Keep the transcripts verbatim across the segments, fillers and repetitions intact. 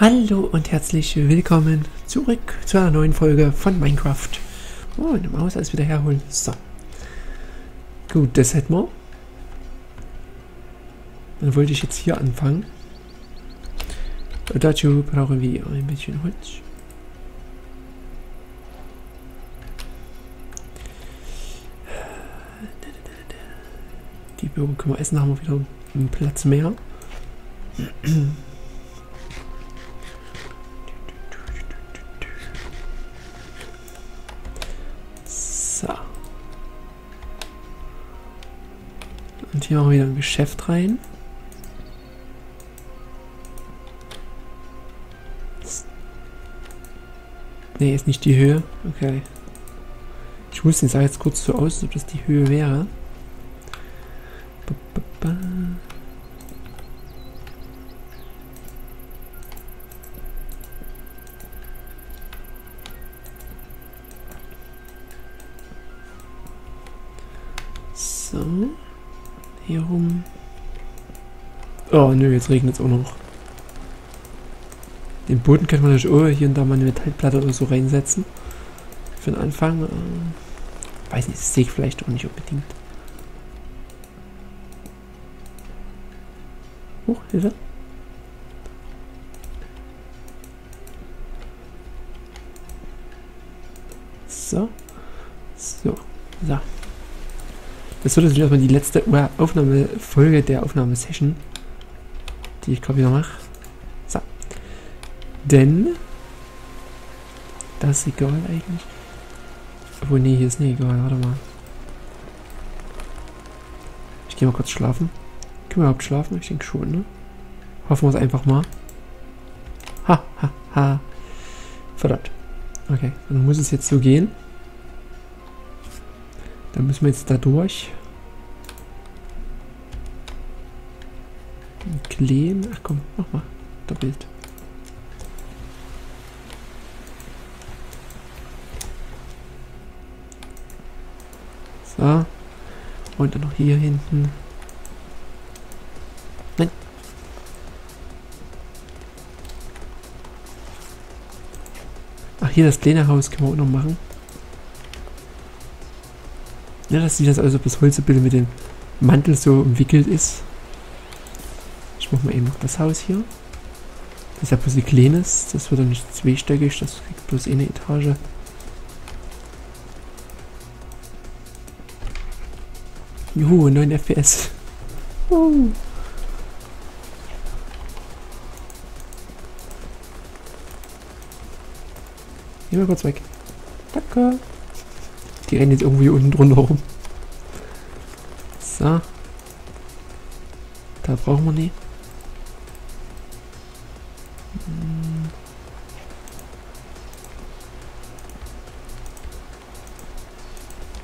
Hallo und herzlich willkommen zurück zu einer neuen Folge von Minecraft. Oh, eine Maus alles wieder herholen. So. Gut, das hätten wir. Dann wollte ich jetzt hier anfangen. Und dazu brauchen wir ein bisschen Holz. Die Bürger können wir essen, haben wir wieder einen Platz mehr. Und hier machen wir wieder ein Geschäft rein. Ne, ist nicht die Höhe. Okay. Ich wusste nicht, sah jetzt kurz so aus, als ob das die Höhe wäre. So. Hier rum. Oh nö, jetzt regnet es auch noch. Den Boden kann man natürlich auch hier und da mal eine Metallplatte oder so reinsetzen. Für den Anfang. Äh, weiß nicht, das sehe ich vielleicht auch nicht unbedingt. Huch, Hilfe. So. So. So. Das wird natürlich erstmal die letzte Aufnahmefolge der Aufnahmesession, die ich gerade wieder mache. So. Denn. Das ist egal eigentlich. Obwohl, nee, hier ist nicht egal. Warte mal. Ich gehe mal kurz schlafen. Können wir überhaupt schlafen? Ich denke schon, ne? Hoffen wir es einfach mal. Ha, ha, ha. Verdammt. Okay, dann muss es jetzt so gehen. Dann müssen wir jetzt da durch. Kleben. Ach komm, mach mal. Doppelt. So. Und dann noch hier hinten. Nein. Ach, hier das kleine Haus können wir auch noch machen. Ja, dass sieht das also, ob das Holz so ein bisschen mit dem Mantel so umwickelt ist. Ich mach mal eben noch das Haus hier. Das ist ja bloß ein kleines, das wird dann nicht zweistöckig, das kriegt bloß eine Etage. Juhu, neun F P S. Uh. Geh mal kurz weg. Danke. Die rennen jetzt irgendwie unten drunter rum. So. Da brauchen wir nicht.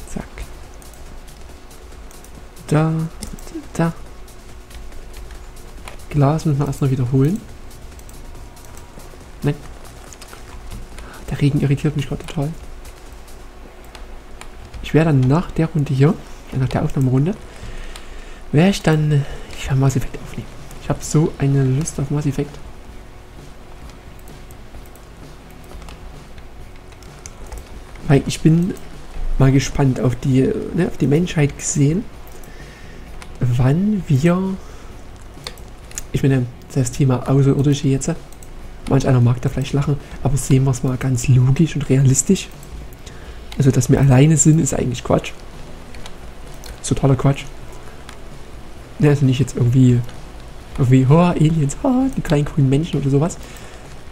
Zack. Da. Da. Glas müssen wir erstmal wiederholen. Nein. Der Regen irritiert mich gerade total. Ich wäre dann nach der Runde hier, nach der Aufnahmerunde, wäre ich dann, ich kann Mass Effect aufnehmen. Ich habe so eine Lust auf Mass Effect. Weil ich bin mal gespannt auf die, ne, auf die Menschheit gesehen, wann wir, ich meine, das Thema Außerirdische jetzt, manch einer mag da vielleicht lachen, aber sehen wir es mal ganz logisch und realistisch. Also, dass wir alleine sind, ist eigentlich Quatsch. Ist totaler Quatsch. Ne, also nicht jetzt irgendwie, irgendwie, oh, Aliens, oh, die kleinen grünen Menschen oder sowas.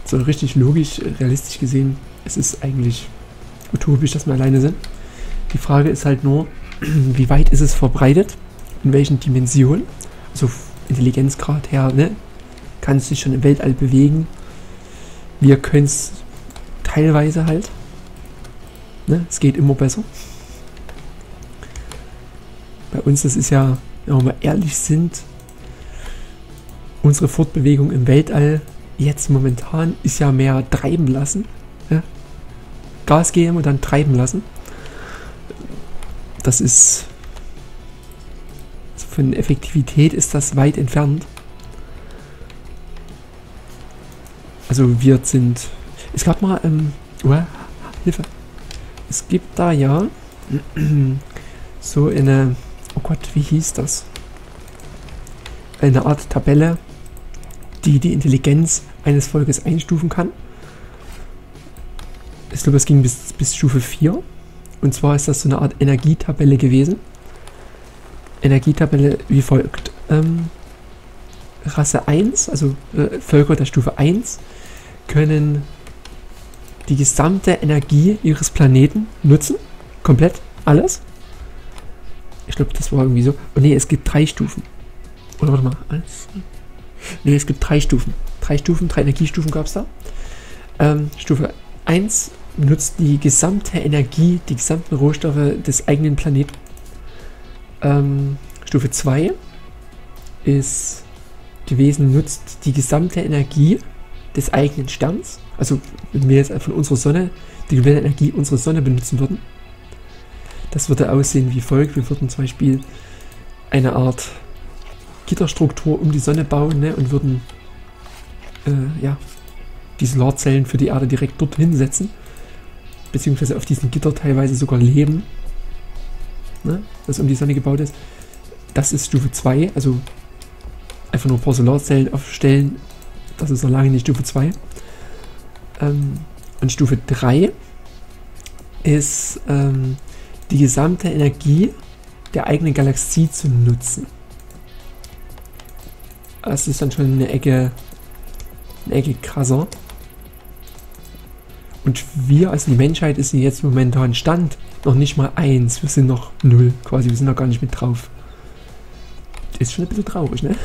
So richtig logisch, realistisch gesehen, es ist eigentlich utopisch, dass wir alleine sind. Die Frage ist halt nur, wie weit ist es verbreitet? In welchen Dimensionen? Also, Intelligenzgrad her, ne? Kann es sich schon im Weltall bewegen? Wir können es teilweise halt. Ne, es geht immer besser. Bei uns, das ist ja, wenn wir mal ehrlich sind, unsere Fortbewegung im Weltall jetzt momentan ist ja mehr treiben lassen. Ne? Gas geben und dann treiben lassen. Das ist, von Effektivität ist das weit entfernt. Also wir sind... Es gab mal... Ähm, uh, Hilfe. Es gibt da ja... so eine... Oh Gott, wie hieß das? Eine Art Tabelle, die die Intelligenz eines Volkes einstufen kann. Ich glaube, es ging bis, bis Stufe vier. Und zwar ist das so eine Art Energietabelle gewesen. Energietabelle wie folgt. Ähm, Rasse eins, also äh, Völker der Stufe eins, können die gesamte Energie ihres Planeten nutzen. Komplett alles. Ich glaube, das war irgendwie so. Oh ne, es gibt drei Stufen. Oder warte mal. Eins. Ne, es gibt drei Stufen. Drei Stufen, drei Energiestufen gab es da. Ähm, Stufe eins benutzt die gesamte Energie, die gesamten Rohstoffe des eigenen Planeten. Ähm, Stufe zwei ist gewesen, nutzt die gesamte Energie des eigenen Sterns. Also, wenn wir jetzt von unserer Sonne, die gesamte Energie unserer Sonne benutzen würden. Das würde aussehen wie folgt. Wir würden zum Beispiel eine Art Gitterstruktur um die Sonne bauen, ne, und würden äh, ja, die Solarzellen für die Erde direkt dort hinsetzen. Beziehungsweise auf diesem Gitter teilweise sogar leben, ne, das um die Sonne gebaut ist. Das ist Stufe zwei, also einfach nur ein paar Solarzellen aufstellen. Das ist noch lange nicht Stufe zwei. Ähm, und Stufe drei ist... Ähm, die gesamte Energie der eigenen Galaxie zu nutzen. Das ist dann schon eine Ecke, eine Ecke krasser. Und wir, also die Menschheit, ist jetzt momentan Stand noch nicht mal eins. Wir sind noch null quasi, wir sind noch gar nicht mit drauf. Ist schon ein bisschen traurig, ne?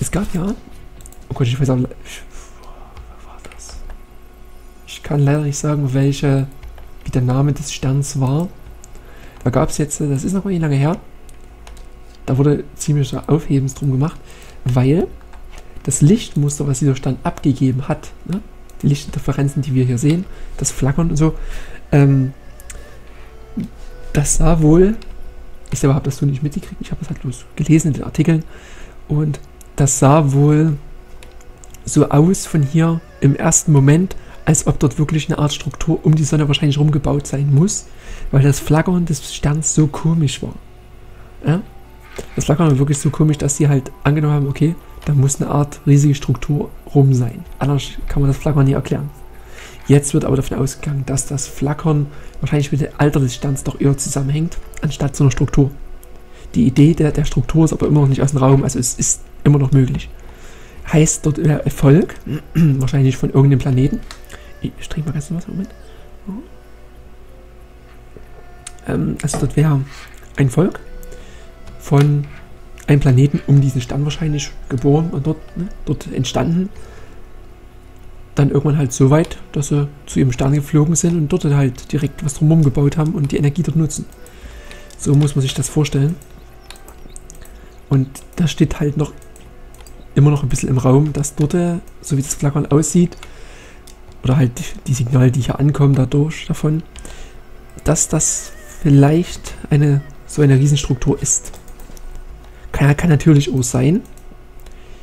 Es gab ja... Oh Gott, ich weiß auch... Ich, was war das? Ich kann leider nicht sagen, welche... wie der Name des Sterns war. Da gab es jetzt, das ist noch nicht lange her, da wurde ziemlich Aufhebens drum gemacht, weil das Lichtmuster, was dieser Stern abgegeben hat, ne, die Lichtinterferenzen, die wir hier sehen, das Flackern und so, ähm, das sah wohl, ich selber habe das so nicht mitgekriegt, ich habe das halt bloß gelesen in den Artikeln, und das sah wohl so aus von hier im ersten Moment, als ob dort wirklich eine Art Struktur um die Sonne wahrscheinlich rumgebaut sein muss, weil das Flackern des Sterns so komisch war. Ja? Das Flackern war wirklich so komisch, dass sie halt angenommen haben, okay, da muss eine Art riesige Struktur rum sein. Anders kann man das Flackern nie erklären. Jetzt wird aber davon ausgegangen, dass das Flackern wahrscheinlich mit dem Alter des Sterns doch eher zusammenhängt, anstatt so einer Struktur. Die Idee der, der Struktur ist aber immer noch nicht aus dem Raum, also es ist immer noch möglich. Heißt dort der Erfolg, wahrscheinlich von irgendeinem Planeten. Ich trinke mal ganz was, Moment. Ähm, also dort wäre ein Volk von einem Planeten um diesen Stern wahrscheinlich geboren und dort, ne, dort entstanden. Dann irgendwann halt so weit, dass sie zu ihrem Stern geflogen sind und dort halt direkt was drumherum gebaut haben und die Energie dort nutzen. So muss man sich das vorstellen. Und das steht halt noch immer noch ein bisschen im Raum, dass dort, so wie das Flackern aussieht, oder halt die, die Signale, die hier ankommen dadurch, davon, dass das vielleicht eine, so eine Riesenstruktur ist. Kann, kann natürlich auch sein.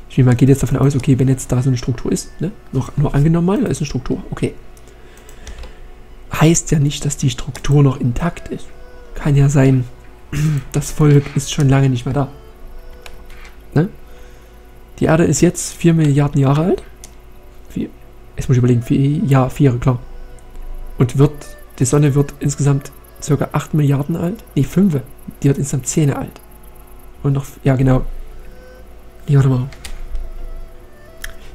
Ich meine, man geht jetzt davon aus, okay, wenn jetzt da so eine Struktur ist, ne, noch, nur angenommen mal, da ist eine Struktur, okay. Heißt ja nicht, dass die Struktur noch intakt ist. Kann ja sein, das Volk ist schon lange nicht mehr da. Ne? Die Erde ist jetzt vier Milliarden Jahre alt. Jetzt muss ich überlegen, vier, ja, vier, klar. Und wird, die Sonne wird insgesamt ca. acht Milliarden alt. Ne, fünf. Die wird insgesamt zehn alt. Und noch, ja genau. Ja, warte mal.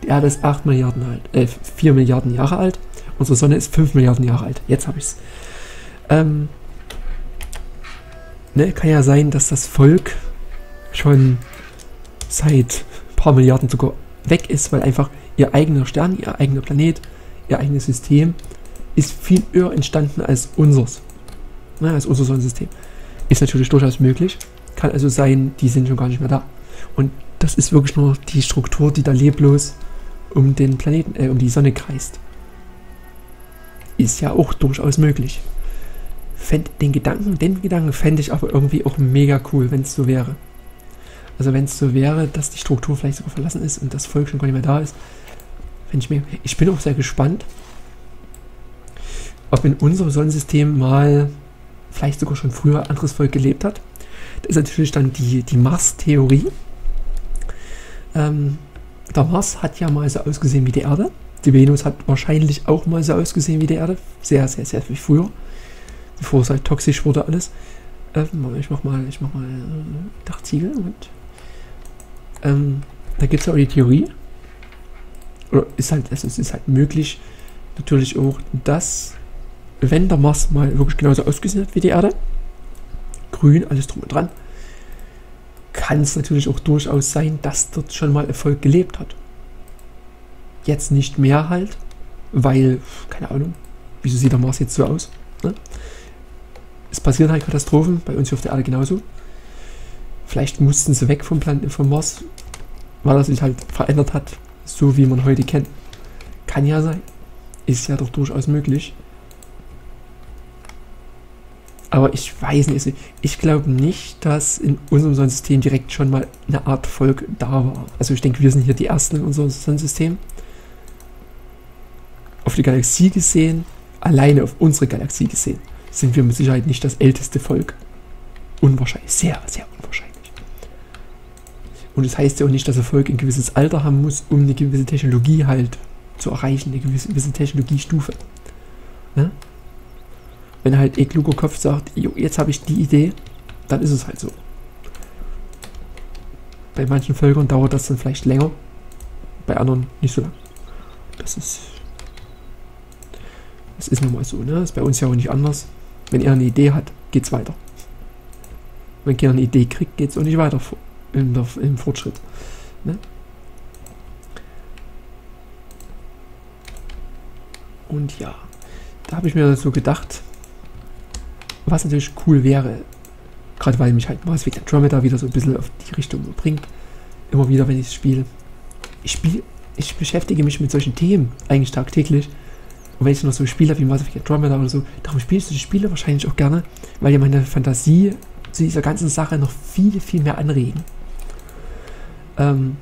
Die Erde ist acht Milliarden alt, äh, vier Milliarden Jahre alt. Unsere Sonne ist fünf Milliarden Jahre alt. Jetzt habe ich es. Ähm, ne, kann ja sein, dass das Volk schon seit ein paar Milliarden sogar weg ist, weil einfach ihr eigener Stern, ihr eigener Planet, ihr eigenes System ist viel eher entstanden als unseres. Na, als unser Sonnensystem. Ist natürlich durchaus möglich. Kann also sein, die sind schon gar nicht mehr da. Und das ist wirklich nur die Struktur, die da leblos um den Planeten, äh, um die Sonne kreist. Ist ja auch durchaus möglich. Fänd den Gedanken, den Gedanken fände ich aber irgendwie auch mega cool, wenn es so wäre. Also wenn es so wäre, dass die Struktur vielleicht sogar verlassen ist und das Volk schon gar nicht mehr da ist. Wenn ich, mir, ich bin auch sehr gespannt, ob in unserem Sonnensystem mal vielleicht sogar schon früher anderes Volk gelebt hat. Das ist natürlich dann die, die Mars-Theorie. Ähm, der Mars hat ja mal so ausgesehen wie die Erde. Die Venus hat wahrscheinlich auch mal so ausgesehen wie die Erde. Sehr, sehr, sehr viel früher. Bevor es halt toxisch wurde alles. Ähm, ich mach mal, ich mach mal äh, Dachziegel. Und, ähm, da gibt es ja auch die Theorie. Oder ist halt, also es ist halt möglich, natürlich auch, dass, wenn der Mars mal wirklich genauso ausgesehen hat wie die Erde, grün, alles drum und dran, kann es natürlich auch durchaus sein, dass dort schon mal Erfolg gelebt hat. Jetzt nicht mehr halt, weil, keine Ahnung, wieso sieht der Mars jetzt so aus? Ne? Es passieren halt Katastrophen, bei uns hier auf der Erde genauso. Vielleicht mussten sie weg vom Planeten, vom Mars, weil er sich halt verändert hat, so wie man heute kennt. Kann ja sein. Ist ja doch durchaus möglich. Aber ich weiß nicht, ich glaube nicht, dass in unserem Sonnensystem direkt schon mal eine Art Volk da war. Also ich denke, wir sind hier die Ersten in unserem Sonnensystem. Auf die Galaxie gesehen, alleine auf unsere Galaxie gesehen, sind wir mit Sicherheit nicht das älteste Volk. Unwahrscheinlich, sehr, sehr unwahrscheinlich. Und das heißt ja auch nicht, dass ein Volk ein gewisses Alter haben muss, um eine gewisse Technologie halt zu erreichen, eine gewisse, gewisse Technologiestufe. Ne? Wenn halt ein kluger Kopf sagt, jo, jetzt habe ich die Idee, dann ist es halt so. Bei manchen Völkern dauert das dann vielleicht länger, bei anderen nicht so lang. Das ist, das ist nun mal so, ne? Das ist bei uns ja auch nicht anders. Wenn er eine Idee hat, geht's weiter. Wenn er eine Idee kriegt, geht's auch nicht weiter vor. Im, im Fortschritt. Ne? Und ja, da habe ich mir so gedacht, was natürlich cool wäre, gerade weil mich halt Mass Effect Andromeda wieder so ein bisschen auf die Richtung bringt, immer wieder, wenn ich es spiele. Ich spiele, ich beschäftige mich mit solchen Themen eigentlich tagtäglich. Und wenn ich noch so Spiele wie Mass Effect Andromeda oder so, darum spiele ich solche Spiele wahrscheinlich auch gerne, weil ja meine Fantasie zu dieser ganzen Sache noch viel, viel mehr anregen. Ähm,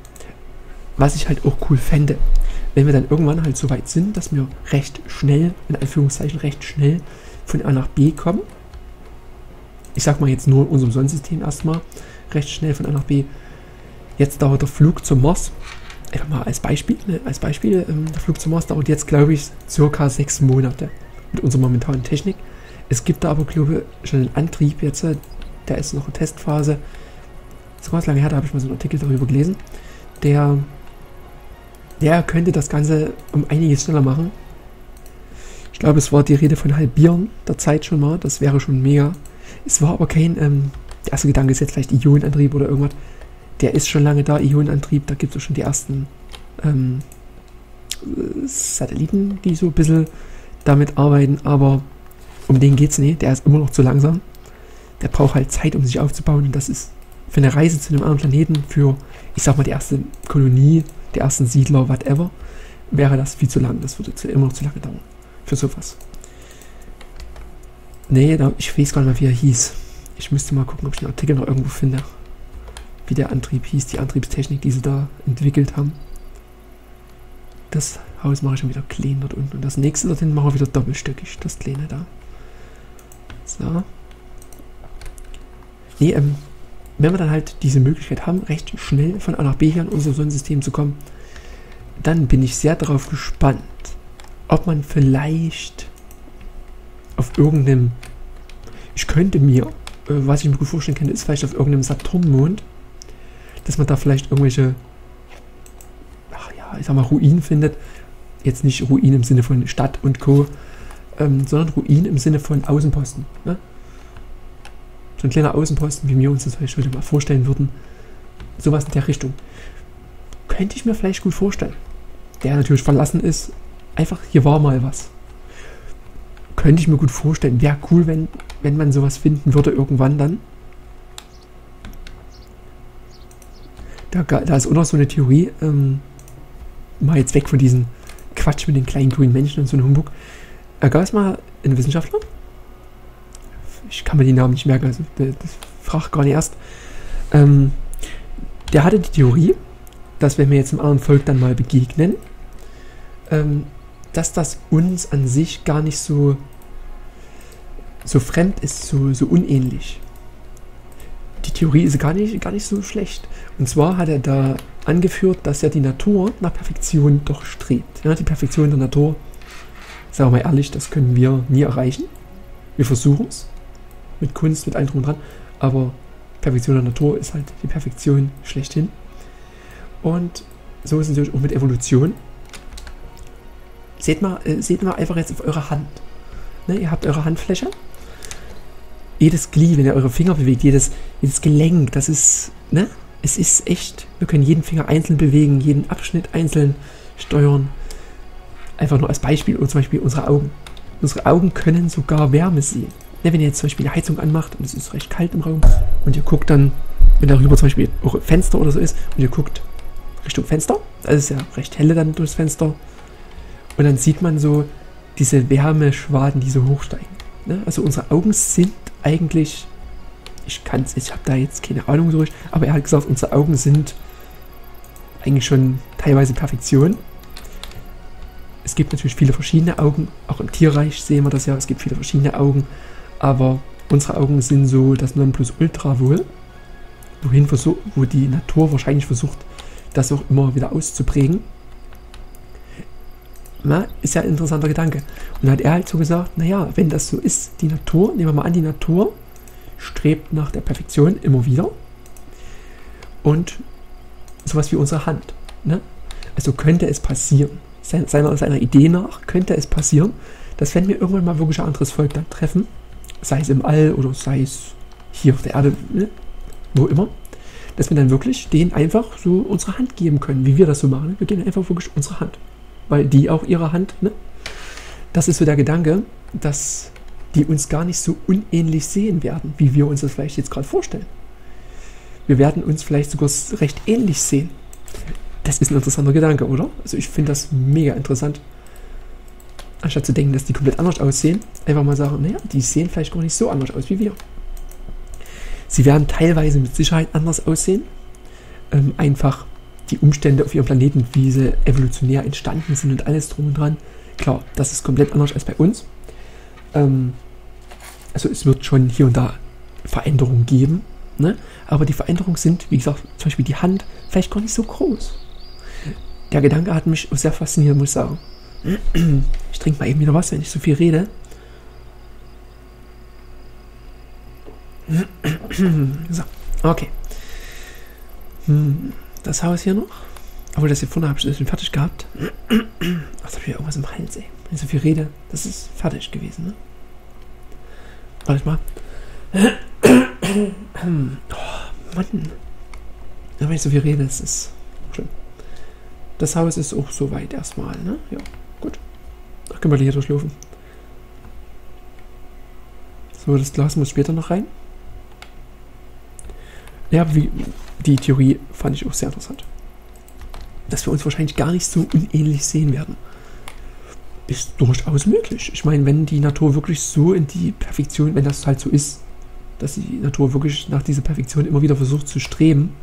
was ich halt auch cool fände, wenn wir dann irgendwann halt so weit sind, dass wir recht schnell, in Anführungszeichen recht schnell, von A nach B kommen. Ich sag mal jetzt nur in unserem Sonnensystem erstmal, recht schnell von A nach B. Jetzt dauert der Flug zum Mars, einfach mal als Beispiel, ne, als Beispiel, ähm, der Flug zum Mars dauert jetzt, glaube ich, circa sechs Monate mit unserer momentanen Technik. Es gibt da aber, glaube ich, schon einen Antrieb jetzt, der ist noch in Testphase. Das ist ganz lange her, da habe ich mal so einen Artikel darüber gelesen. Der, der könnte das Ganze um einiges schneller machen. Ich glaube, es war die Rede von halbieren der Zeit schon mal. Das wäre schon mega. Es war aber kein, ähm, der erste Gedanke ist jetzt vielleicht Ionenantrieb oder irgendwas. Der ist schon lange da, Ionenantrieb. Da gibt es schon die ersten ähm, Satelliten, die so ein bisschen damit arbeiten. Aber um den geht es nicht. Der ist immer noch zu langsam. Der braucht halt Zeit, um sich aufzubauen, und das ist für eine Reise zu einem anderen Planeten, für, ich sag mal, die erste Kolonie, die ersten Siedler, whatever, wäre das viel zu lang. Das würde zu, immer noch zu lange dauern. Für sowas. Nee, da, ich weiß gar nicht mehr, wie er hieß. Ich müsste mal gucken, ob ich den Artikel noch irgendwo finde. Wie der Antrieb hieß, die Antriebstechnik, die sie da entwickelt haben. Das Haus mache ich schon wieder klein dort unten. Und das nächste dort hinten machen wir wieder doppelstöckig. Das kleine da. So. Nee, ähm, wenn wir dann halt diese Möglichkeit haben, recht schnell von A nach B hier in unser Sonnensystem zu kommen, dann bin ich sehr darauf gespannt, ob man vielleicht auf irgendeinem, ich könnte mir, äh, was ich mir gut vorstellen kann, ist vielleicht auf irgendeinem Saturnmond, dass man da vielleicht irgendwelche, ach ja, ich sag mal, Ruinen findet. Jetzt nicht Ruinen im Sinne von Stadt und Co., ähm, sondern Ruinen im Sinne von Außenposten, ne? So ein kleiner Außenposten, wie wir uns das heute mal vorstellen würden. Sowas in der Richtung. Könnte ich mir vielleicht gut vorstellen. Der natürlich verlassen ist. Einfach, hier war mal was. Könnte ich mir gut vorstellen. Wäre cool, wenn, wenn man sowas finden würde irgendwann dann. Da, da ist auch noch so eine Theorie. Ähm, mal jetzt weg von diesem Quatsch mit den kleinen grünen Menschen und so einem Humbug. Da gab es mal einen Wissenschaftler. Ich kann mir die Namen nicht merken, also das frage ich gar nicht erst. Ähm, Der hatte die Theorie, dass wenn wir jetzt einem anderen Volk dann mal begegnen, ähm, dass das uns an sich gar nicht so, so fremd ist, so, so unähnlich. Die Theorie ist gar nicht, gar nicht so schlecht. Und zwar hat er da angeführt, dass ja die Natur nach Perfektion doch strebt. Ja, die Perfektion der Natur, sagen wir mal ehrlich, das können wir nie erreichen. Wir versuchen es, mit Kunst, mit allem drum und dran, aber Perfektion der Natur ist halt die Perfektion schlechthin. Und so ist es natürlich auch mit Evolution. Seht mal, äh, seht mal einfach jetzt auf eure Hand. Ne, ihr habt eure Handfläche. Jedes Glied, wenn ihr eure Finger bewegt, jedes, jedes Gelenk, das ist, ne? Es ist echt, wir können jeden Finger einzeln bewegen, jeden Abschnitt einzeln steuern. Einfach nur als Beispiel, und zum Beispiel unsere Augen. Unsere Augen können sogar Wärme sehen. Ne, wenn ihr jetzt zum Beispiel eine Heizung anmacht und es ist recht kalt im Raum und ihr guckt dann, wenn darüber zum Beispiel eure Fenster oder so ist und ihr guckt Richtung Fenster, das ist ja recht helle dann durchs Fenster, und dann sieht man so diese Wärmeschwaden, die so hochsteigen. Ne? Also unsere Augen sind eigentlich, ich kann's, ich habe da jetzt keine Ahnung so richtig, aber er hat gesagt, unsere Augen sind eigentlich schon teilweise Perfektion. Es gibt natürlich viele verschiedene Augen, auch im Tierreich sehen wir das ja, es gibt viele verschiedene Augen, aber unsere Augen sind so das Nonplusultra wohl, wohin versuch, wo die Natur wahrscheinlich versucht, das auch immer wieder auszuprägen. Na, ist ja ein interessanter Gedanke. Und da hat er halt so gesagt, naja, wenn das so ist, die Natur, nehmen wir mal an, die Natur strebt nach der Perfektion immer wieder. Und sowas wie unsere Hand. Ne? Also könnte es passieren, seiner, seiner Idee nach, könnte es passieren, dass wenn wir irgendwann mal wirklich ein anderes Volk dann treffen, sei es im All oder sei es hier auf der Erde, ne? Wo immer, dass wir dann wirklich denen einfach so unsere Hand geben können, wie wir das so machen. Wir geben einfach wirklich unsere Hand. Weil die auch ihre Hand, ne? Das ist so der Gedanke, dass die uns gar nicht so unähnlich sehen werden, wie wir uns das vielleicht jetzt gerade vorstellen. Wir werden uns vielleicht sogar recht ähnlich sehen. Das ist ein interessanter Gedanke, oder? Also ich finde das mega interessant. Anstatt zu denken, dass die komplett anders aussehen, einfach mal sagen, naja, die sehen vielleicht gar nicht so anders aus wie wir. Sie werden teilweise mit Sicherheit anders aussehen. Ähm, einfach die Umstände auf ihrem Planeten, wie sie evolutionär entstanden sind und alles drum und dran. Klar, das ist komplett anders als bei uns. Ähm, also es wird schon hier und da Veränderungen geben, ne? Aber die Veränderungen sind, wie gesagt, zum Beispiel die Hand, vielleicht gar nicht so groß. Der Gedanke hat mich sehr fasziniert, muss ich sagen. Ich trinke mal eben wieder was, wenn ich so viel rede. So, okay. Hm. Das Haus hier noch. Obwohl, das hier vorne habe ich das schon fertig gehabt. Ach, da habe ich ja irgendwas im Hals, ey. Wenn ich so viel rede, das ist fertig gewesen, ne? Warte mal. Oh, Mann. Wenn ich so viel rede, das ist schlimm. Das Haus ist auch soweit erstmal, ne? Ja, gut. Dann können wir hier durchlaufen. So, das Glas muss später noch rein. Ja, wie, die Theorie fand ich auch sehr interessant. Dass wir uns wahrscheinlich gar nicht so unähnlich sehen werden. Ist durchaus möglich. Ich meine, wenn die Natur wirklich so in die Perfektion, wenn das halt so ist, dass die Natur wirklich nach dieser Perfektion immer wieder versucht zu streben,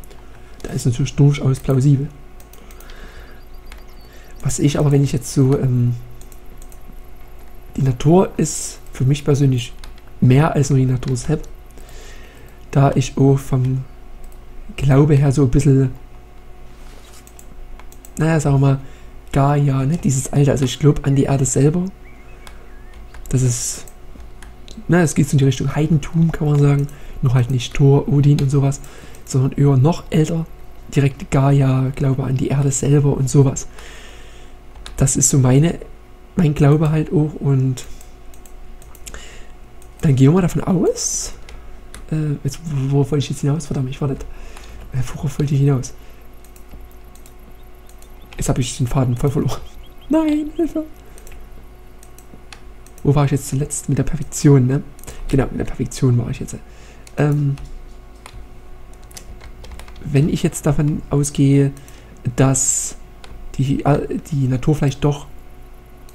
da ist natürlich durchaus plausibel. Was ich aber, wenn ich jetzt so, ähm, die Natur ist für mich persönlich mehr als nur die Natur selbst, da ich auch vom Glaube her so ein bisschen, naja, sagen wir mal, Gaia, ne, dieses Alter, also ich glaube an die Erde selber, das ist, na, es geht so in die Richtung Heidentum, kann man sagen, noch halt nicht Thor, Odin und sowas, sondern eher noch älter, direkt Gaia, Glaube an die Erde selber und sowas. Das ist so meine, mein Glaube halt auch, und dann gehen wir davon aus, äh, jetzt, worauf wollte ich jetzt hinaus, verdammt, ich war nicht, worauf wollte ich hinaus? Jetzt habe ich den Faden voll verloren. Nein, Hilfe! Wo war ich jetzt zuletzt? Mit der Perfektion, ne? Genau, mit der Perfektion war ich jetzt. Ähm, wenn ich jetzt davon ausgehe, dass die, die Natur vielleicht doch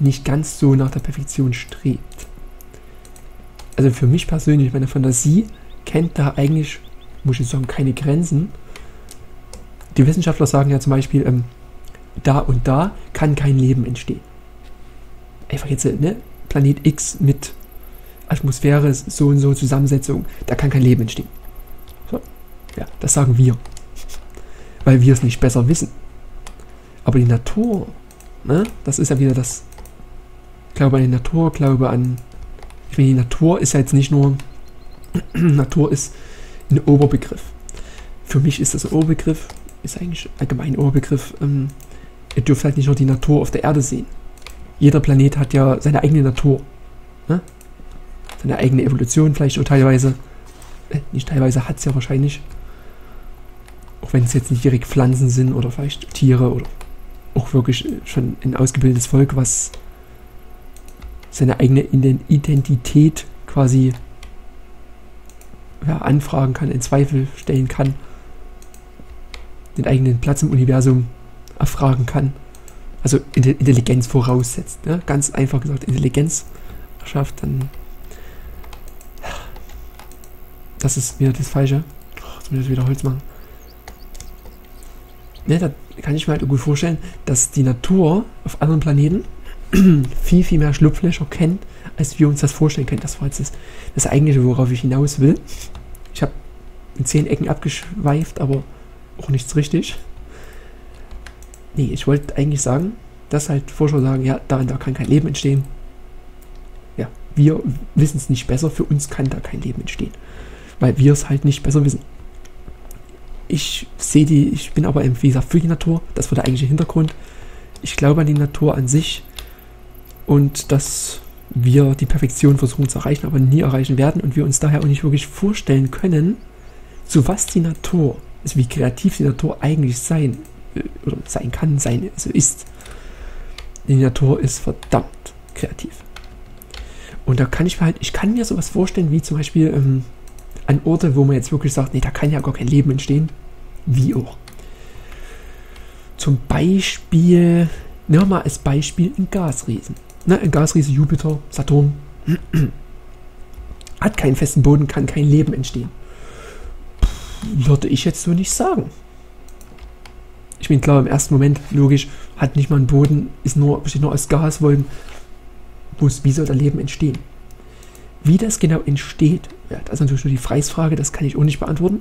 nicht ganz so nach der Perfektion strebt. Also für mich persönlich, meine Fantasie kennt da eigentlich, muss ich sagen, keine Grenzen. Die Wissenschaftler sagen ja zum Beispiel, ähm, da und da kann kein Leben entstehen. Einfach jetzt, ne? Planet X mit Atmosphäre, so und so Zusammensetzung, da kann kein Leben entstehen. So. Ja, das sagen wir. Weil wir es nicht besser wissen. Aber die Natur, ne? Das ist ja wieder das Glaube an die Natur, Glaube an... Ich meine, die Natur ist ja jetzt nicht nur... Natur ist ein Oberbegriff. Für mich ist das ein Oberbegriff, ist eigentlich allgemein Oberbegriff. Ähm, ihr dürft halt nicht nur die Natur auf der Erde sehen. Jeder Planet hat ja seine eigene Natur. Ne? Seine eigene Evolution vielleicht auch teilweise. Äh, nicht teilweise, hat es ja wahrscheinlich. Auch wenn es jetzt nicht direkt Pflanzen sind oder vielleicht Tiere oder auch wirklich schon ein ausgebildetes Volk, was seine eigene Identität quasi ja, anfragen kann, in Zweifel stellen kann, den eigenen Platz im Universum erfragen kann. Also Intelligenz voraussetzt. Ne? Ganz einfach gesagt, Intelligenz erschafft, dann... Das ist wieder das Falsche. Oh, jetzt muss ich wieder Holz machen. Ne, da kann ich mir halt gut vorstellen, dass die Natur auf anderen Planeten viel, viel mehr Schlupflöcher kennt, als wir uns das vorstellen können. Das war jetzt das, das eigentliche, worauf ich hinaus will. Ich habe in zehn Ecken abgeschweift, aber auch nichts richtig. Nee, ich wollte eigentlich sagen, dass halt Forscher sagen, ja, da und da kann kein Leben entstehen. Ja, wir wissen es nicht besser, für uns kann da kein Leben entstehen. Weil wir es halt nicht besser wissen. Ich sehe die, ich bin aber im Visa für die Natur, das war der eigentliche Hintergrund. Ich glaube an die Natur an sich und dass wir die Perfektion versuchen zu erreichen, aber nie erreichen werden und wir uns daher auch nicht wirklich vorstellen können, zu was die Natur, also wie kreativ die Natur eigentlich sein oder sein kann, sein also ist. Die Natur ist verdammt kreativ. Und da kann ich mir halt, ich kann mir sowas vorstellen, wie zum Beispiel ähm, an Orte, wo man jetzt wirklich sagt, nee, da kann ja gar kein Leben entstehen, wie auch. Zum Beispiel, nehmen wir mal als Beispiel ein Gasriesen. Ne, ein Gasriesen Jupiter, Saturn, hat keinen festen Boden, kann kein Leben entstehen. Pff, würde ich jetzt so nicht sagen. Ich bin klar, im ersten Moment, logisch, hat nicht mal einen Boden, ist nur, besteht nur aus Gaswolken, muss, wie soll da Leben entstehen? Wie das genau entsteht, ja, das ist natürlich nur die Preisfrage, das kann ich auch nicht beantworten.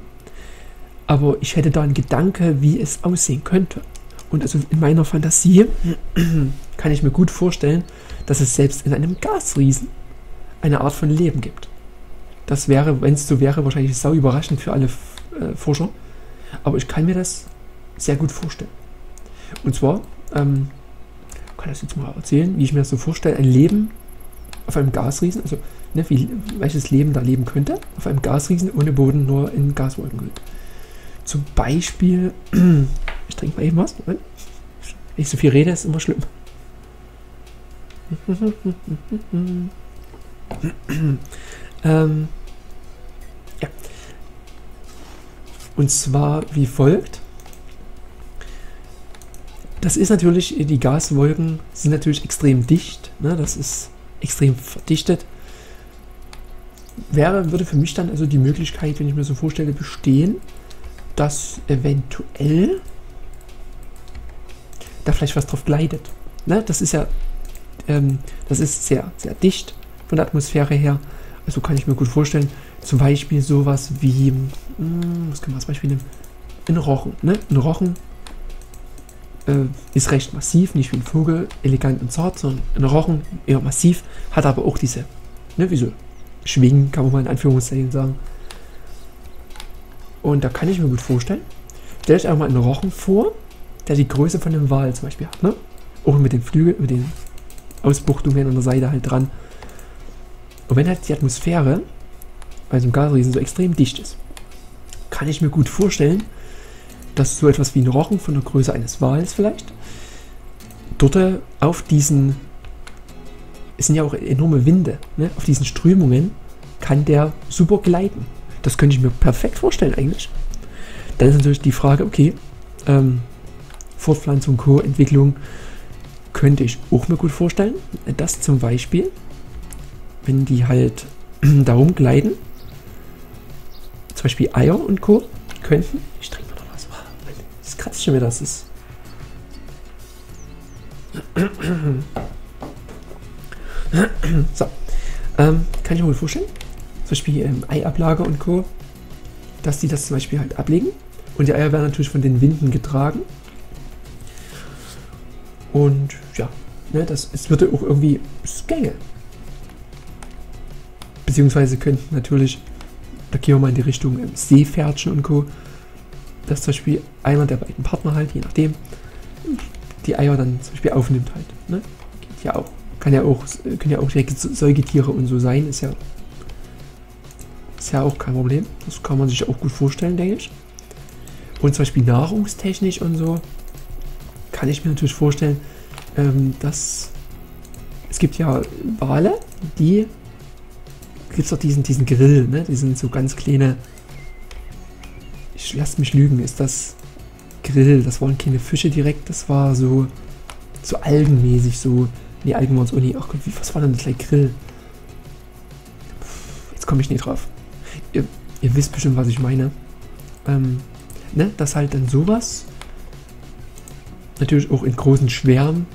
Aber ich hätte da einen Gedanke, wie es aussehen könnte. Und also in meiner Fantasie kann ich mir gut vorstellen, dass es selbst in einem Gasriesen eine Art von Leben gibt. Das wäre, wenn es so wäre, wahrscheinlich sau überraschend für alle äh, Forscher. Aber ich kann mir das sehr gut vorstellen. Und zwar, ähm, ich kann das jetzt mal erzählen, wie ich mir das so vorstelle, ein Leben auf einem Gasriesen, also ne, wie, welches Leben da leben könnte, auf einem Gasriesen ohne Boden, nur in Gaswolkenhülle. Zum Beispiel, ich trinke mal eben was, Moment. Wenn ich so viel rede, ist immer schlimm. ähm, ja. Und zwar wie folgt. Das ist natürlich, die Gaswolken sind natürlich extrem dicht, ne? Das ist extrem verdichtet. Wäre, würde für mich dann also die Möglichkeit, wenn ich mir so vorstelle, bestehen, dass eventuell da vielleicht was drauf gleitet. Ne? Das ist ja, ähm, das ist sehr, sehr dicht von der Atmosphäre her. Also kann ich mir gut vorstellen, zum Beispiel sowas wie, mh, was kann man als Beispiel nehmen? Ein Rochen, ne? Ein Rochen. Ist recht massiv, nicht wie ein Vogel, elegant und zart, sondern ein Rochen, eher massiv, hat aber auch diese, ne, wie so Schwingen, kann man mal in Anführungszeichen sagen. Und da kann ich mir gut vorstellen, stell euch einmal einen Rochen vor, der die Größe von einem Wal zum Beispiel hat, ne, auch mit den Flügeln, mit den Ausbuchtungen an der Seite halt dran. Und wenn halt die Atmosphäre bei so einem Gasriesen so extrem dicht ist, kann ich mir gut vorstellen, dass so etwas wie ein Rochen von der Größe eines Wals vielleicht dort auf diesen, es sind ja auch enorme Winde, ne? Auf diesen Strömungen kann der super gleiten. Das könnte ich mir perfekt vorstellen eigentlich. Dann ist natürlich die Frage, okay, ähm, Fortpflanzung, Co., Entwicklung könnte ich auch mir gut vorstellen, dass zum Beispiel, wenn die halt darum gleiten, zum Beispiel Eier und Co. könnten, ich trinke Katzchen mir das ist. So. Ähm, kann ich mir wohl vorstellen, zum Beispiel ähm, Eiablage und Co., dass die das zum Beispiel halt ablegen. Und die Eier werden natürlich von den Winden getragen. Und ja, ne, das, es wird ja auch irgendwie Gänge. Beziehungsweise könnten natürlich, da gehen wir mal in die Richtung ähm, Seepferdchen und Co., dass zum Beispiel einer der beiden Partner halt, je nachdem, die Eier dann zum Beispiel aufnimmt halt. Ne? Geht ja auch. Kann ja auch, können ja auch direkt Säugetiere und so sein, ist ja, ist ja auch kein Problem. Das kann man sich auch gut vorstellen, denke ich. Und zum Beispiel nahrungstechnisch und so, kann ich mir natürlich vorstellen, ähm, dass es gibt ja Wale, die, gibt es doch diesen, diesen Grill, ne? Die sind so ganz kleine, ich lasse mich lügen, ist das Grill, das waren keine Fische direkt, das war so, so algenmäßig so. Nee, Algen waren es auch nie. Ach Gott, wie, was war denn das gleich Grill? Pff, jetzt komme ich nicht drauf. Ihr, ihr wisst bestimmt, was ich meine. Ähm, ne, dass halt dann sowas natürlich auch in großen Schwärmen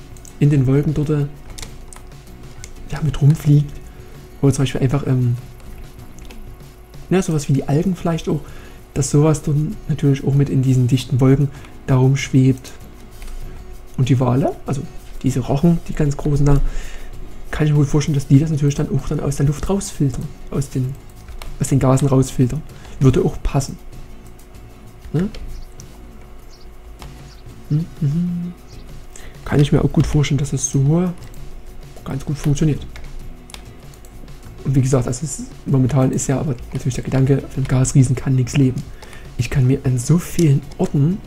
in den Wolken dort ja, mit rumfliegt. Oder zum Beispiel einfach, ähm, ne, sowas wie die Algen vielleicht auch, dass sowas dann natürlich auch mit in diesen dichten Wolken darum schwebt. Und die Wale, also diese Rochen, die ganz großen da, kann ich mir gut vorstellen, dass die das natürlich dann auch dann aus der Luft rausfiltern, aus den, aus den Gasen rausfiltern. Würde auch passen. Ne? Hm, mhm. Kann ich mir auch gut vorstellen, dass das so ganz gut funktioniert. Und wie gesagt, das ist, momentan ist ja aber natürlich der Gedanke, auf dem Gasriesen kann nichts leben. Ich kann mir an so vielen Orten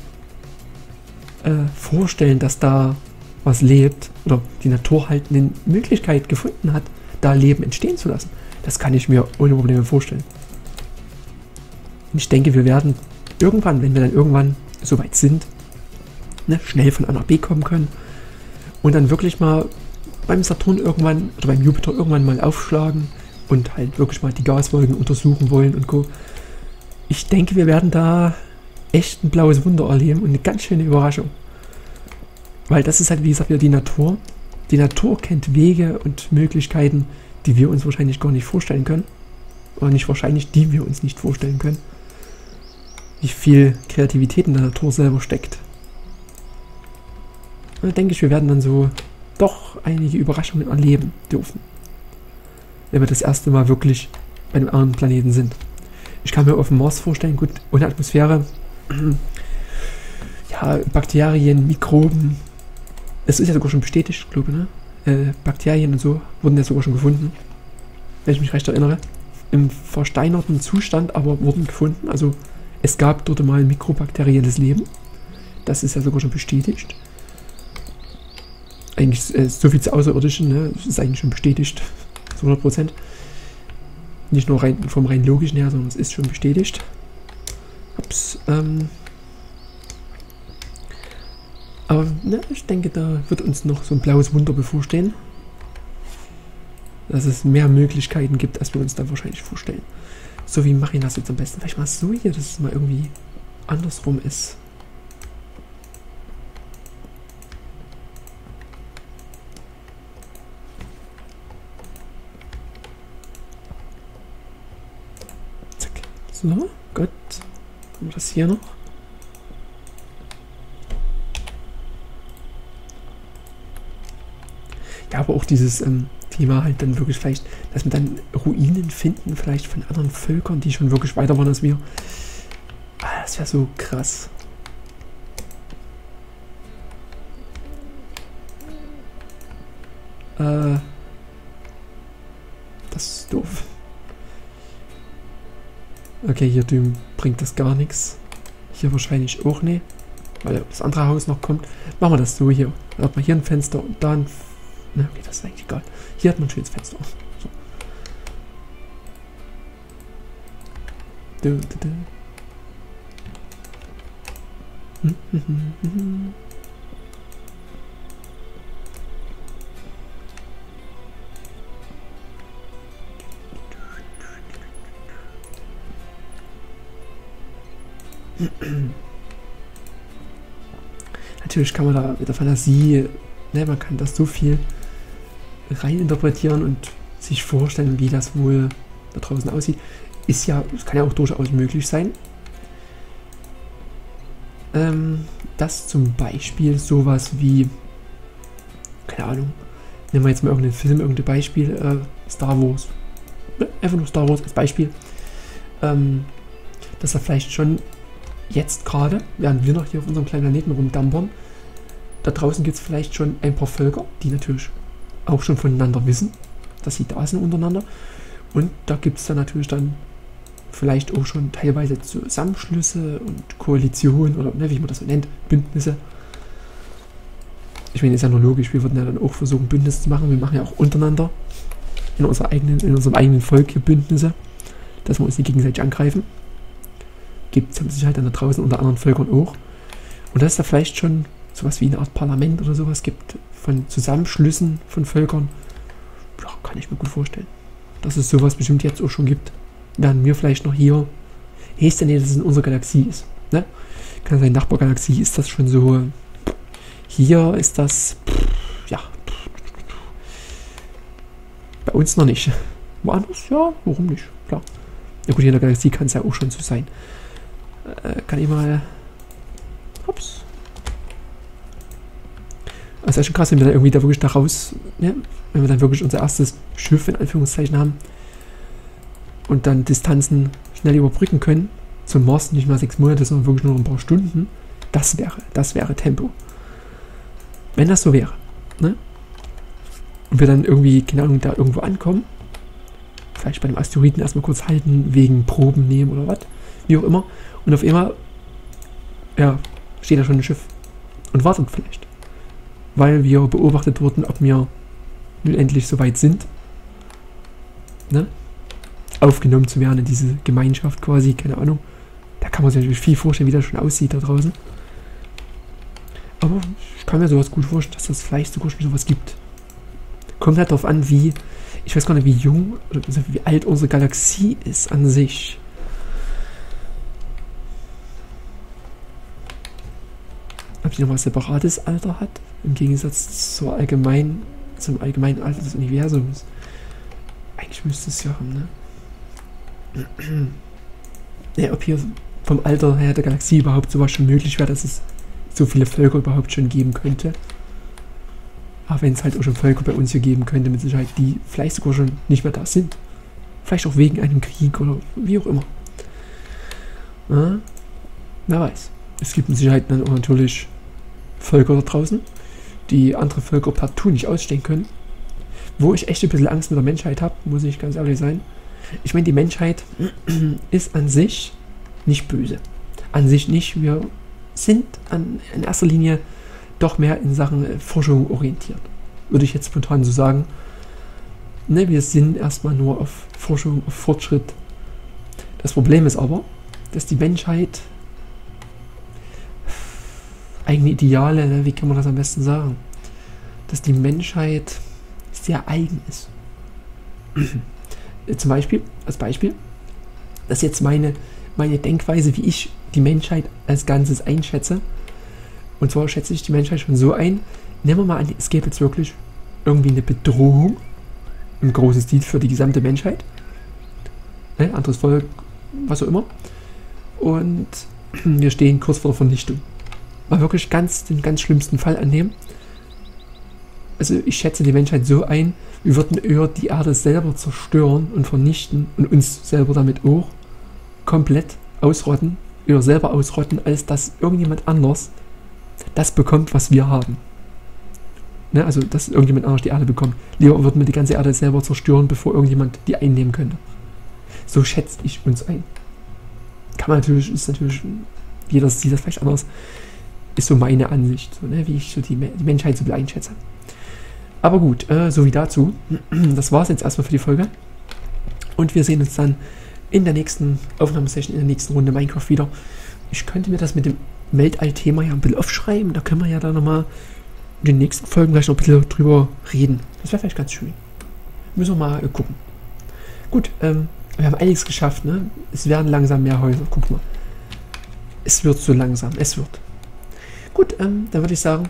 äh, vorstellen, dass da was lebt oder die Natur halt eine Möglichkeit gefunden hat, da Leben entstehen zu lassen. Das kann ich mir ohne Probleme vorstellen. Und ich denke, wir werden irgendwann, wenn wir dann irgendwann so weit sind, ne, schnell von A nach B kommen können und dann wirklich mal beim Saturn irgendwann oder beim Jupiter irgendwann mal aufschlagen und halt wirklich mal die Gaswolken untersuchen wollen und Co. Ich denke, wir werden da echt ein blaues Wunder erleben und eine ganz schöne Überraschung. Weil das ist halt, wie gesagt, wieder die Natur. Die Natur kennt Wege und Möglichkeiten, die wir uns wahrscheinlich gar nicht vorstellen können. Oder nicht wahrscheinlich, die wir uns nicht vorstellen können. Wie viel Kreativität in der Natur selber steckt. Und da denke ich, wir werden dann so doch einige Überraschungen erleben dürfen. Wenn wir das erste Mal wirklich bei einem anderen Planeten sind. Ich kann mir auf dem Mars vorstellen, gut, ohne Atmosphäre, ja, Bakterien, Mikroben, es ist ja sogar schon bestätigt, glaube ich, ne? Äh, Bakterien und so wurden ja sogar schon gefunden, wenn ich mich recht erinnere. Im versteinerten Zustand aber wurden gefunden. Also es gab dort mal mikrobakterielles Leben. Das ist ja sogar schon bestätigt. Eigentlich äh, so viel zu Außerirdischen, ne? Das ist eigentlich schon bestätigt. Zu hundert Prozent. Nicht nur rein, vom rein logischen her, sondern es ist schon bestätigt. Ups, ähm... Aber ne, ich denke, da wird uns noch so ein blaues Wunder bevorstehen. Dass es mehr Möglichkeiten gibt, als wir uns da wahrscheinlich vorstellen. So, wie mache ich das jetzt am besten? Vielleicht mal so hier, dass es mal irgendwie andersrum ist. Zack. So, gut. Haben wir das hier noch? Ja, aber auch dieses ähm, Thema halt dann wirklich vielleicht, dass wir dann Ruinen finden, vielleicht von anderen Völkern, die schon wirklich weiter waren als wir. Ah, das wäre so krass. Äh, das ist doof. Okay, hier drüben bringt das gar nichts. Hier wahrscheinlich auch nicht, weil das andere Haus noch kommt. Machen wir das so hier. Dann hat man hier ein Fenster und da ein Fenster. Na, okay, das ist eigentlich egal. Hier hat man ein schönes Fenster. So. Du, du, du. Hm, hm, hm, hm. natürlich kann man da mit der Fantasie, ne, man kann das so viel reininterpretieren und sich vorstellen, wie das wohl da draußen aussieht. Ist ja, das kann ja auch durchaus möglich sein. Ähm, dass zum Beispiel sowas wie, keine Ahnung, nehmen wir jetzt mal irgendeinen Film, irgendein Beispiel, äh, Star Wars, einfach nur Star Wars als Beispiel, ähm, dass da vielleicht schon jetzt gerade, während wir noch hier auf unserem kleinen Planeten rumdampern, da draußen gibt es vielleicht schon ein paar Völker, die natürlich auch schon voneinander wissen, dass sie da sind untereinander, und da gibt es dann natürlich dann vielleicht auch schon teilweise Zusammenschlüsse und Koalitionen oder ne, wie man das so nennt, Bündnisse. Ich meine, ist ja nur logisch, wir würden ja dann auch versuchen, Bündnisse zu machen. Wir machen ja auch untereinander in, unserer eigenen, in unserem eigenen Volk hier Bündnisse, dass wir uns nicht gegenseitig angreifen. Gibt es mit Sicherheit dann da draußen unter anderen Völkern auch. Und dass es da vielleicht schon sowas wie eine Art Parlament oder sowas gibt, von Zusammenschlüssen von Völkern, ja, kann ich mir gut vorstellen, dass es sowas bestimmt jetzt auch schon gibt. Während wir vielleicht noch hier, heißt ja nicht, dass es in unserer Galaxie ist, ne? Kann sein, Nachbargalaxie ist das schon so. Hier ist das, pff, ja, bei uns noch nicht. Woanders, ja, warum nicht, klar. Ja gut, hier in der Galaxie kann es ja auch schon so sein. Äh, kann ich mal, ups. Also ist schon krass, wenn wir dann irgendwie da wirklich da raus, ne? Wenn wir dann wirklich unser erstes Schiff in Anführungszeichen haben und dann Distanzen schnell überbrücken können, zum Mars nicht mal sechs Monate, sondern wirklich nur ein paar Stunden, das wäre, das wäre Tempo. Wenn das so wäre, ne? Und wir dann irgendwie, keine Ahnung, da irgendwo ankommen, vielleicht bei dem Asteroiden erstmal kurz halten, wegen Proben nehmen oder was, wie auch immer, und auf einmal, ja, steht da schon ein Schiff und wartet vielleicht, weil wir beobachtet wurden, ob wir nun endlich soweit sind, ne? Aufgenommen zu werden in diese Gemeinschaft quasi, keine Ahnung, da kann man sich natürlich viel vorstellen, wie das schon aussieht da draußen. Aber ich kann mir sowas gut vorstellen, dass das vielleicht sogar schon sowas gibt. Kommt halt darauf an, wie, ich weiß gar nicht, wie jung, also wie alt unsere Galaxie ist an sich. Ob sie nochmal ein separates Alter hat, im Gegensatz zur allgemeinen, zum allgemeinen Alter des Universums. Eigentlich müsste es ja haben, ne? Ja, ob hier vom Alter her der Galaxie überhaupt sowas schon möglich wäre, dass es so viele Völker überhaupt schon geben könnte. Aber wenn es halt auch schon Völker bei uns hier geben könnte, mit Sicherheit, die vielleicht sogar schon nicht mehr da sind. Vielleicht auch wegen einem Krieg oder wie auch immer. Na, wer weiß. Es gibt mit Sicherheit dann auch natürlich Völker da draußen, die andere Völker partout nicht ausstehen können. Wo ich echt ein bisschen Angst mit der Menschheit habe, muss ich ganz ehrlich sein. Ich meine, die Menschheit ist an sich nicht böse. An sich nicht, wir sind an, in erster Linie doch mehr in Sachen Forschung orientiert. Würde ich jetzt spontan so sagen. Ne, wir sind erstmal nur auf Forschung, auf Fortschritt. Das Problem ist aber, dass die Menschheit eigene Ideale, ne, wie kann man das am besten sagen, dass die Menschheit sehr eigen ist. Zum Beispiel, als Beispiel, dass jetzt meine, meine Denkweise, wie ich die Menschheit als Ganzes einschätze. Und zwar schätze ich die Menschheit schon so ein, nehmen wir mal an, es gäbe jetzt wirklich irgendwie eine Bedrohung im großen Stil für die gesamte Menschheit. Ne, anderes Volk, was auch immer. Und wir stehen kurz vor der Vernichtung. Mal wirklich ganz den ganz schlimmsten Fall annehmen. Also ich schätze die Menschheit so ein, wir würden eher die Erde selber zerstören und vernichten und uns selber damit auch komplett ausrotten. Wir selber ausrotten, als dass irgendjemand anders das bekommt, was wir haben. Ne? Also, dass irgendjemand anders die Erde bekommt. Lieber würden wir die ganze Erde selber zerstören, bevor irgendjemand die einnehmen könnte. So schätze ich uns ein. Kann man natürlich, ist natürlich, jeder sieht das vielleicht anders, ist so meine Ansicht, so, ne? Wie ich so die, die Menschheit so einschätze. Aber gut, äh, so wie dazu. Das war es jetzt erstmal für die Folge. Und wir sehen uns dann in der nächsten Aufnahmesession, in der nächsten Runde Minecraft wieder. Ich könnte mir das mit dem Weltall-Thema ja ein bisschen aufschreiben. Da können wir ja dann nochmal in den nächsten Folgen gleich noch ein bisschen drüber reden. Das wäre vielleicht ganz schön. Müssen wir mal äh, gucken. Gut, ähm, wir haben einiges geschafft, ne? Es werden langsam mehr Häuser. Guck mal. Es wird so langsam. Es wird. Gut, ähm, dann würde ich sagen,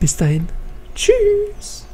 bis dahin. Tschüss.